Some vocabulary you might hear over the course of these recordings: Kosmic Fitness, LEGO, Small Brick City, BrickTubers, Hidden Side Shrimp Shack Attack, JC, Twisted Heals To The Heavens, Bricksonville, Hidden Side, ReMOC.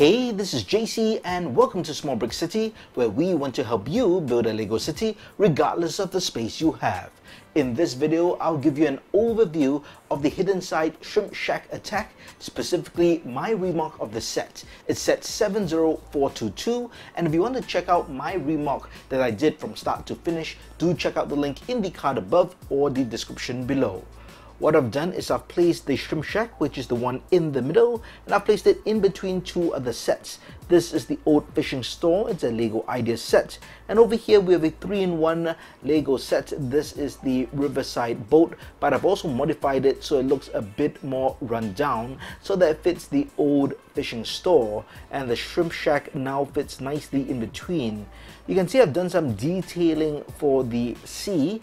Hey, this is JC and welcome to Small Brick City, where we want to help you build a LEGO city regardless of the space you have. In this video, I'll give you an overview of the Hidden Side Shrimp Shack Attack, specifically my ReMOC of the set. It's set 70422, and if you want to check out my ReMOC that I did from start to finish, do check out the link in the card above or the description below. What I've done is I've placed the Shrimp Shack, which is the one in the middle, and I've placed it in between two other sets. This is the Old Fishing Store, it's a LEGO idea set. And over here we have a 3-in-1 LEGO set. This is the Riverside Boat, but I've also modified it so it looks a bit more run down, so that it fits the Old Fishing Store, and the Shrimp Shack now fits nicely in between. You can see I've done some detailing for the sea.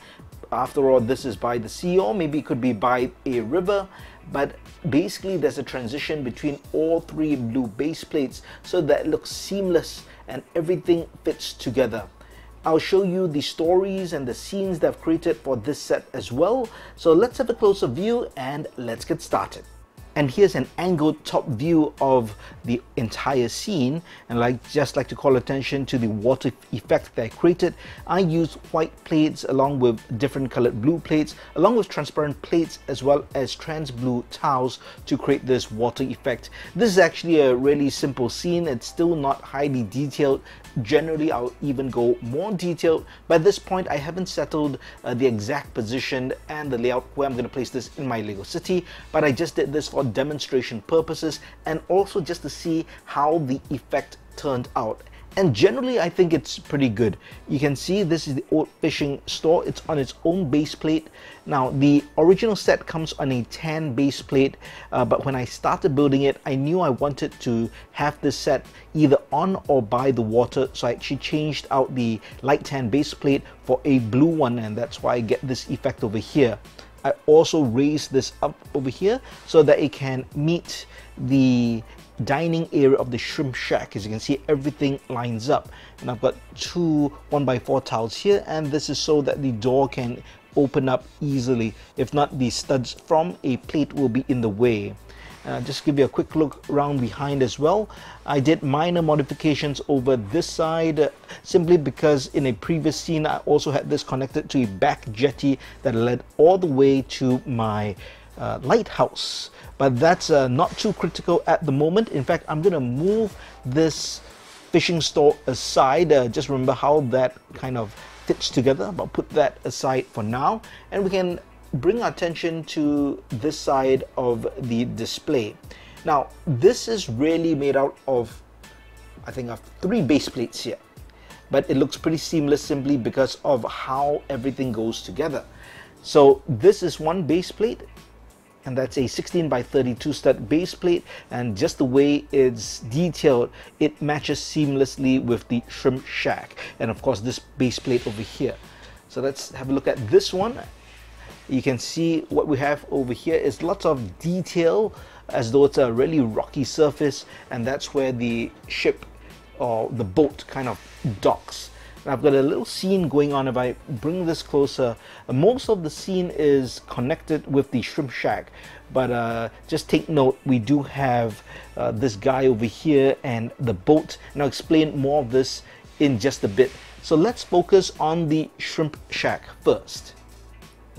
After all, this is by the sea, or maybe it could be by a river, but basically there's a transition between all three blue base plates so that it looks seamless and everything fits together. I'll show you the stories and the scenes that I've created for this set as well, so let's have a closer view and let's get started. And here's an angled top view of the entire scene, and just like to call attention to the water effect that I created. I used white plates along with different colored blue plates, along with transparent plates as well as trans blue towels to create this water effect. This is actually a really simple scene. It's still not highly detailed. Generally, I'll even go more detailed. By this point, I haven't settled the exact position and the layout where I'm going to place this in my LEGO city, but I just did this for demonstration purposes and also just to see how the effect turned out. And generally, I think it's pretty good. You can see this is the Old Fishing Store. It's on its own base plate. Now, the original set comes on a tan base plate, but when I started building it, I knew I wanted to have this set either on or by the water, so I actually changed out the light tan base plate for a blue one, and that's why I get this effect over here. I also raised this up over here so that it can meet the dining area of the Shrimp Shack. As you can see, everything lines up, and I've got two 1x4 tiles here, and this is so that the door can open up easily. If not, the studs from a plate will be in the way. Just give you a quick look around behind as well. I did minor modifications over this side simply because in a previous scene I also had this connected to a back jetty that led all the way to my lighthouse. But that's not too critical at the moment. In fact, I'm going to move this fishing store aside. Just remember how that kind of fits together, but put that aside for now, and we can bring our attention to this side of the display. Now, this is really made out of, I think, of three base plates here, but it looks pretty seamless simply because of how everything goes together. So this is one base plate, and that's a 16x32 stud base plate, and just the way it's detailed, it matches seamlessly with the Shrimp Shack, and of course this base plate over here. So let's have a look at this one. You can see what we have over here is lots of detail, as though it's a really rocky surface, and that's where the ship or the boat kind of docks. And I've got a little scene going on. If I bring this closer, most of the scene is connected with the Shrimp Shack, but just take note, we do have this guy over here and the boat, and I'll explain more of this in just a bit. So let's focus on the Shrimp Shack first.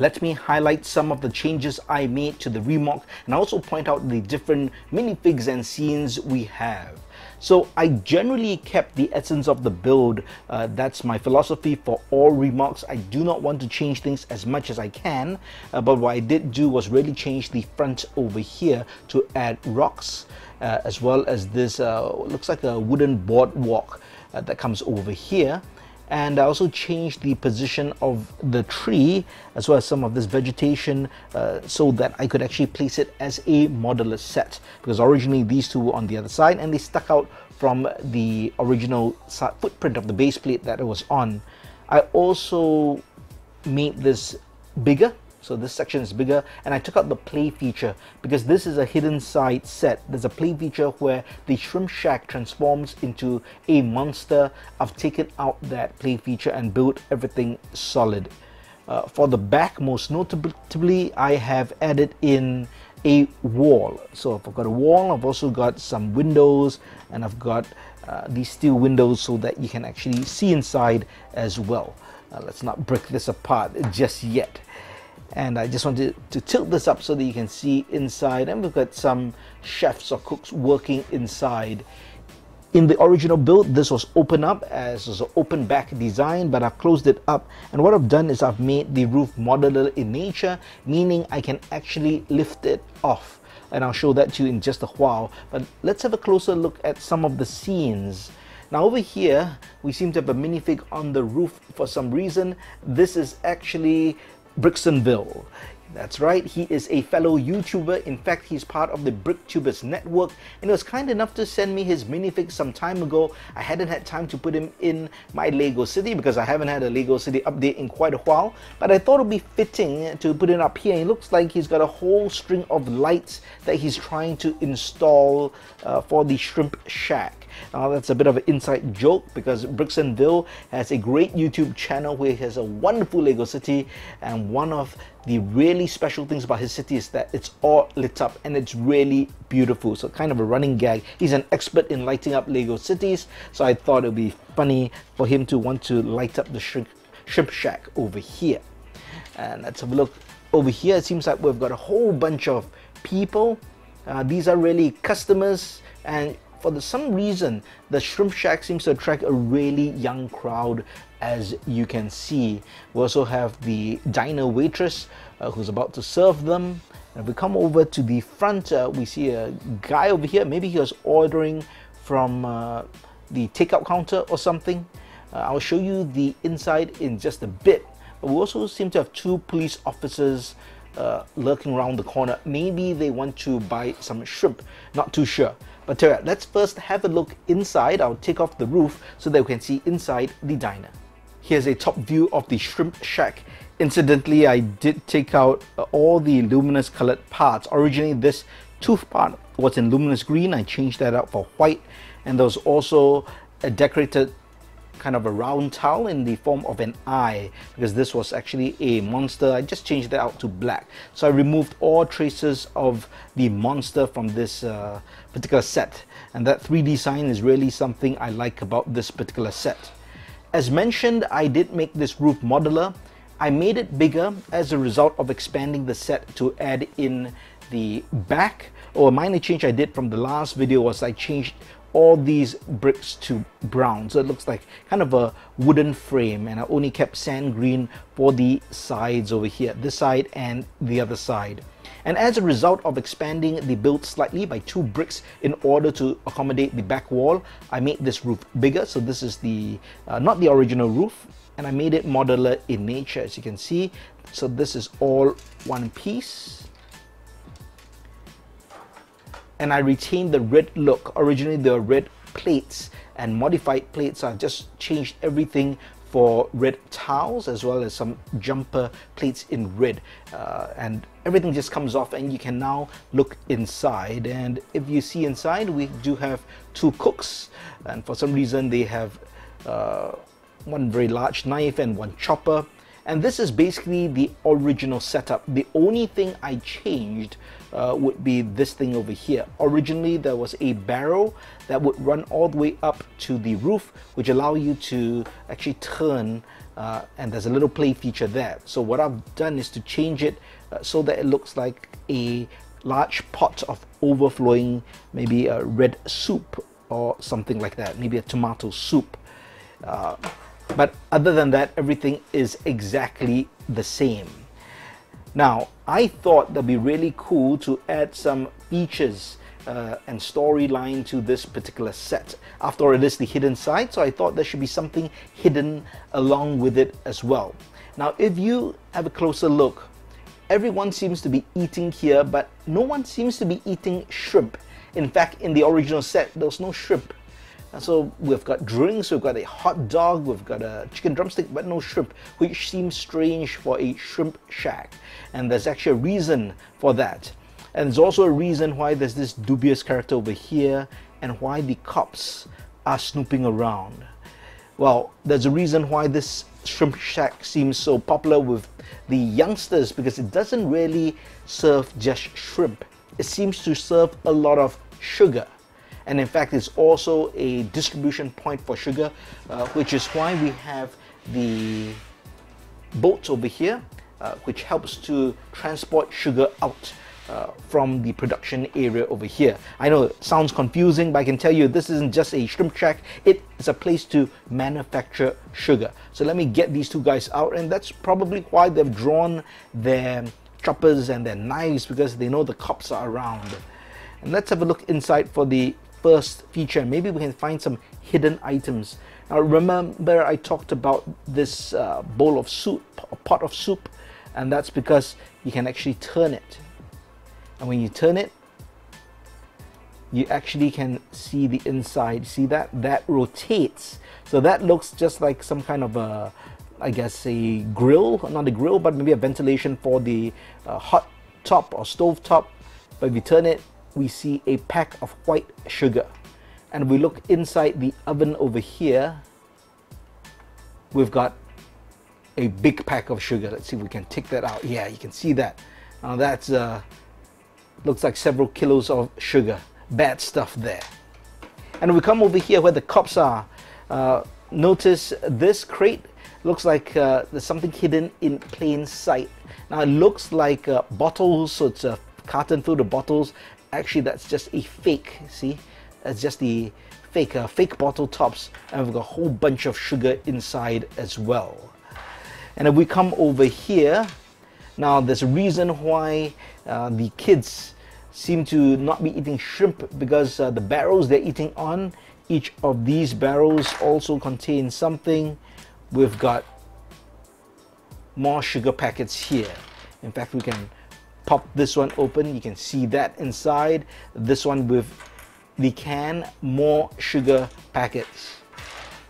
Let me highlight some of the changes I made to the ReMOC, and also point out the different minifigs and scenes we have. So I generally kept the essence of the build. That's my philosophy for all ReMOCs. I do not want to change things as much as I can, but what I did do was really change the front over here to add rocks, as well as this looks like a wooden boardwalk that comes over here. And I also changed the position of the tree as well as some of this vegetation so that I could actually place it as a modular set, because originally these two were on the other side and they stuck out from the original footprint of the base plate that it was on. I also made this bigger, so this section is bigger, and I took out the play feature because this is a Hidden Side set. There's a play feature where the Shrimp Shack transforms into a monster. I've taken out that play feature and built everything solid. For the back, most notably, I have added in a wall. So if I've got a wall, I've also got some windows, and I've got these steel windows so that you can actually see inside as well. Let's not brick this apart just yet. And I just wanted to tilt this up so that you can see inside, and we've got some chefs or cooks working inside. In the original build, this was open up as an open back design, but I've closed it up, and what I've done is I've made the roof modular in nature, meaning I can actually lift it off, and I'll show that to you in just a while. But let's have a closer look at some of the scenes. Now over here, we seem to have a minifig on the roof for some reason. This is actually Bricksonville. That's right, he is a fellow YouTuber. In fact, he's part of the BrickTubers network, and he was kind enough to send me his minifig some time ago. I hadn't had time to put him in my LEGO City because I haven't had a LEGO City update in quite a while, but I thought it would be fitting to put it up here. It looks like he's got a whole string of lights that he's trying to install for the shrimp shack. Now that's a bit of an inside joke because Bricksonville has a great YouTube channel where he has a wonderful LEGO City, and one of the really special things about his city is that it's all lit up and it's really beautiful. So kind of a running gag. He's an expert in lighting up LEGO cities, so I thought it would be funny for him to want to light up the shrimp shack over here. And let's have a look over here. It seems like we've got a whole bunch of people. These are really customers, and for some reason, the shrimp shack seems to attract a really young crowd, as you can see. We also have the diner waitress who's about to serve them. And if we come over to the front, we see a guy over here. Maybe he was ordering from the takeout counter or something. I'll show you the inside in just a bit. But we also seem to have two police officers lurking around the corner. Maybe they want to buy some shrimp, not too sure. But let's first have a look inside. I'll take off the roof so that we can see inside the diner. Here's a top view of the shrimp shack. Incidentally, I did take out all the luminous colored parts. Originally, this tooth part was in luminous green. I changed that out for white, and there was also a decorated kind of a round towel in the form of an eye, because this was actually a monster. I just changed that out to black. So I removed all traces of the monster from this particular set, and that 3D sign is really something I like about this particular set. As mentioned, I did make this roof modular. I made it bigger as a result of expanding the set to add in the back. Or a minor change I did from the last video was I changed all these bricks to brown, so it looks like kind of a wooden frame, and I only kept sand green for the sides over here, this side and the other side. And as a result of expanding the build slightly by 2 bricks in order to accommodate the back wall, I made this roof bigger. So this is the not the original roof, and I made it modular in nature, as you can see. So this is all one piece, and I retained the red look. Originally there were red plates and modified plates, so I just changed everything for red towels as well as some jumper plates in red, and everything just comes off, and you can now look inside. And if you see inside, we do have 2 cooks, and for some reason they have one very large knife and one chopper. And this is basically the original setup. The only thing I changed would be this thing over here. Originally, there was a barrel that would run all the way up to the roof, which allow you to actually turn, and there's a little play feature there. So what I've done is to change it so that it looks like a large pot of overflowing, maybe a red soup or something like that, maybe a tomato soup. But other than that, everything is exactly the same. Now, I thought that'd be really cool to add some features and storyline to this particular set. After all, it is the Hidden Side, so I thought there should be something hidden along with it as well. Now, if you have a closer look, everyone seems to be eating here, but no one seems to be eating shrimp. In fact, in the original set, there was no shrimp. So we've got drinks, we've got a hot dog, we've got a chicken drumstick, but no shrimp, which seems strange for a shrimp shack. And there's actually a reason for that. And there's also a reason why there's this dubious character over here, and why the cops are snooping around. Well, there's a reason why this shrimp shack seems so popular with the youngsters, because it doesn't really serve just shrimp. It seems to serve a lot of sugar, and in fact it's also a distribution point for sugar, which is why we have the boats over here, which helps to transport sugar out from the production area over here. I know it sounds confusing, but I can tell you this isn't just a shrimp shack, it is a place to manufacture sugar. So let me get these two guys out, and that's probably why they've drawn their choppers and their knives, because they know the cops are around. And let's have a look inside for the first feature. Maybe we can find some hidden items. Now remember, I talked about this bowl of soup, a pot of soup, and that's because you can actually turn it. And when you turn it, you actually can see the inside. See that? That rotates. So that looks just like some kind of a, I guess, a grill. Not a grill, but maybe a ventilation for the hot top or stove top. But if you turn it, we see a pack of white sugar. And we look inside the oven over here, we've got a big pack of sugar. Let's see if we can take that out. Yeah, you can see that. Now that's looks like several kilos of sugar. Bad stuff there. And we come over here where the cops are. Notice this crate looks like there's something hidden in plain sight. Now it looks like bottles, so it's a carton filled with bottles. Actually, that's just a fake. See, that's just the fake bottle tops, and we've got a whole bunch of sugar inside as well. And if we come over here, now there's a reason why the kids seem to not be eating shrimp, because the barrels they're eating on, each of these barrels also contain something. We've got more sugar packets here. In fact, we can pop this one open. You can see that inside. This one with the can, more sugar packets.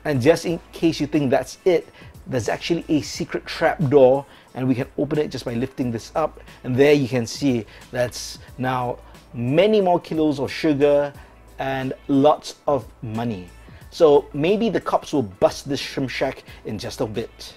And just in case you think that's it, there's actually a secret trap door, and we can open it just by lifting this up, and there you can see that's now many more kilos of sugar and lots of money. So maybe the cops will bust this shrimp shack in just a bit.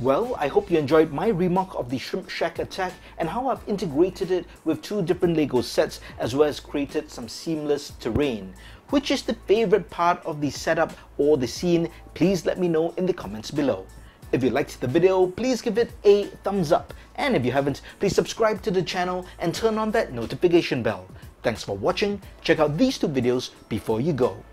Well, I hope you enjoyed my ReMOC of the Shrimp Shack Attack and how I've integrated it with two different LEGO sets, as well as created some seamless terrain. Which is the favorite part of the setup or the scene? Please let me know in the comments below. If you liked the video, please give it a thumbs up. And if you haven't, please subscribe to the channel and turn on that notification bell. Thanks for watching. Check out these two videos before you go.